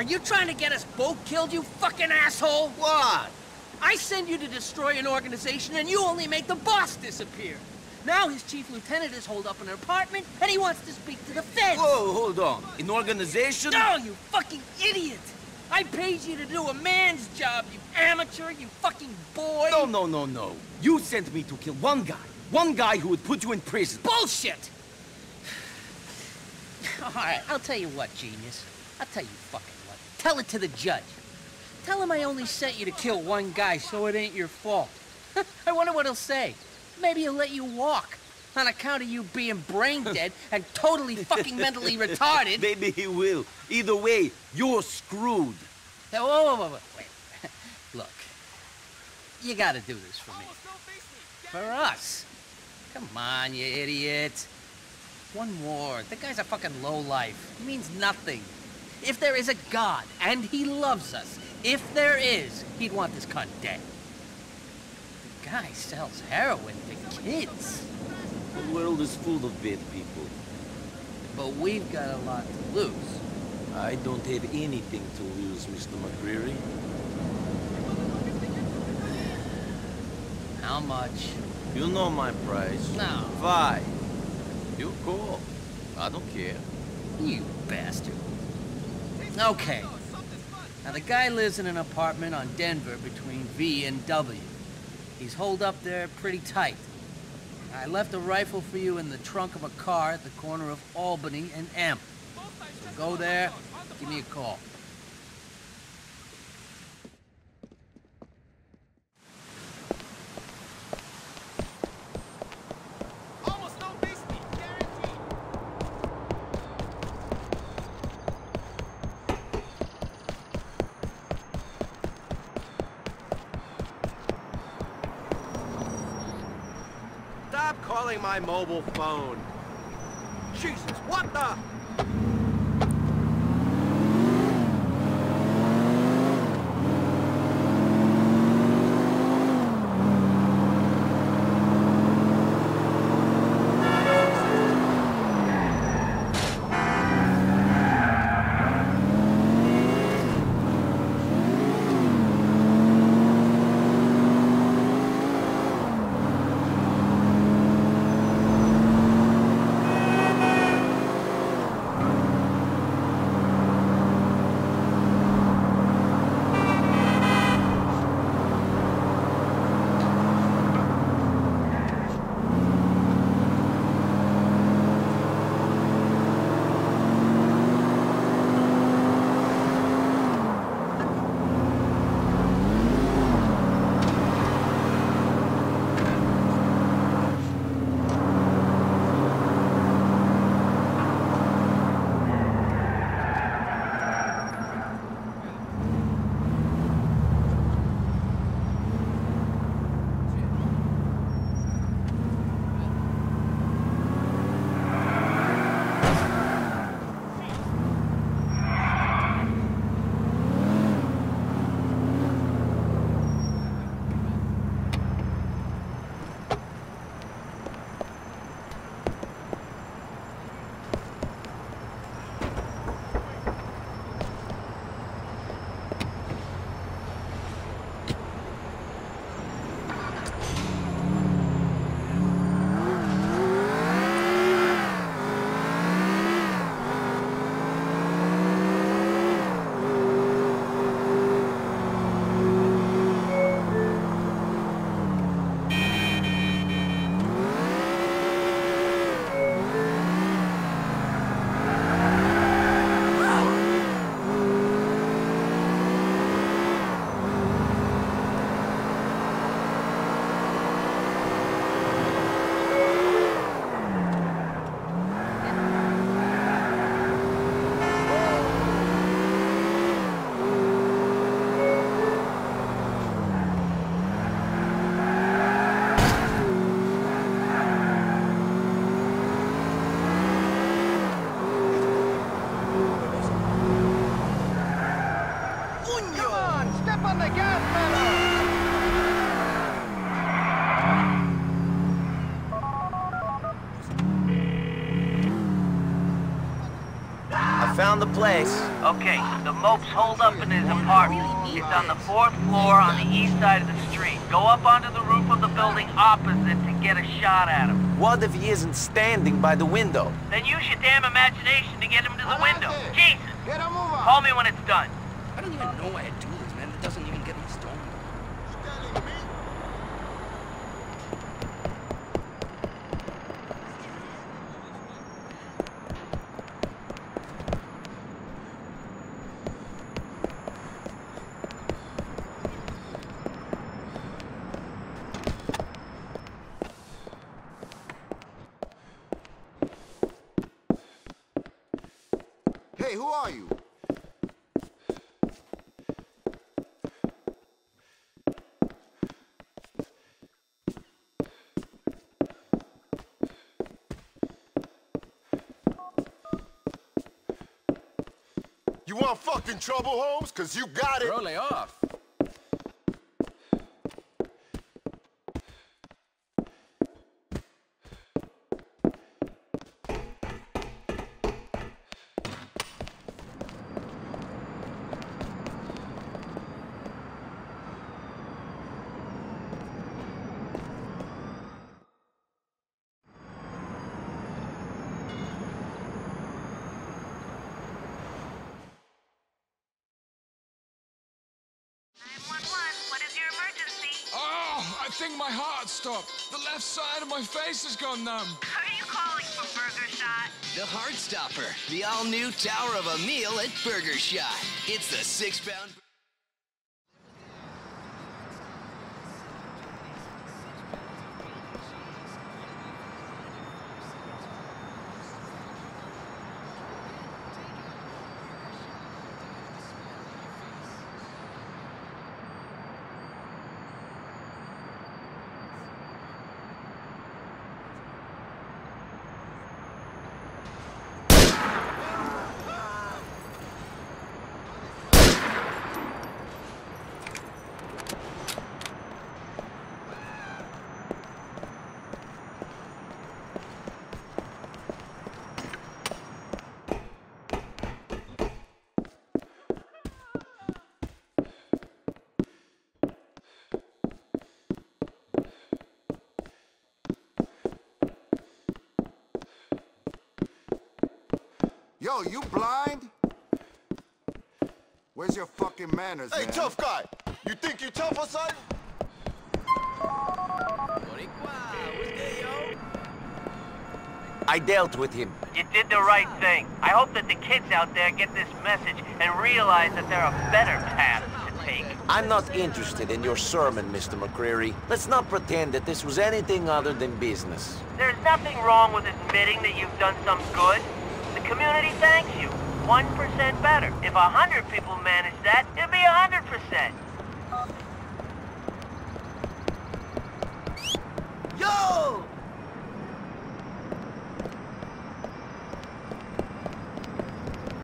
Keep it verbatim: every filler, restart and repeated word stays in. Are you trying to get us both killed, you fucking asshole? What? I send you to destroy an organization, and you only make the boss disappear. Now his chief lieutenant is holed up in an apartment, and he wants to speak to the feds. Whoa, hold on. An organization? No, you fucking idiot! I paid you to do a man's job, you amateur, you fucking boy! No, no, no, no. You sent me to kill one guy. One guy who would put you in prison. Bullshit! All right, I'll tell you what, genius. I'll tell you fucking what. Tell it to the judge. Tell him I only sent you to kill one guy, so it ain't your fault. I wonder what he'll say. Maybe he'll let you walk on account of you being brain dead and totally fucking mentally retarded. Maybe he will. Either way, you're screwed. Now, whoa, whoa, whoa, wait. Look, you gotta do this for me. For us. Come on, you idiot. One more. The guy's a fucking lowlife. He means nothing. If there is a God, and he loves us, if there is, he'd want this cunt dead. The guy sells heroin to kids. The world is full of bad people. But we've got a lot to lose. I don't have anything to lose, Mister McReary. How much? You know my price. No. Five. You call. I don't care. You bastard. Okay. Now, the guy lives in an apartment on Denver between V and W. He's holed up there pretty tight. I left a rifle for you in the trunk of a car at the corner of Albany and M. So go there, give me a call. Stop calling my mobile phone. Jesus, what the? Found the place. Okay, the Mope's holed up in his apartment. It's on the fourth floor on the east side of the street. Go up onto the roof of the building opposite to get a shot at him. What if he isn't standing by the window? Then use your damn imagination to get him to the window. Jesus! Call me when it's done. I didn't even know I had to do this, man. It doesn't even get me stoned. Hey, who are you? You want fucking trouble, Holmes? Cause you got it. Bro, lay off. I think my heart stopped. The left side of my face has gone numb. Are you calling for Burger Shot? The Heart Stopper, the all-new tower of a meal at Burger Shot. It's the six-pound... Yo, you blind? Where's your fucking manners, hey, man? Hey, tough guy! You think you tough or something? I dealt with him. You did the right thing. I hope that the kids out there get this message and realize that there are better paths to take. I'm not interested in your sermon, Mister McCreary. Let's not pretend that this was anything other than business. There's nothing wrong with admitting that you've done some good. Community thanks you. one percent better. If a hundred people manage that, it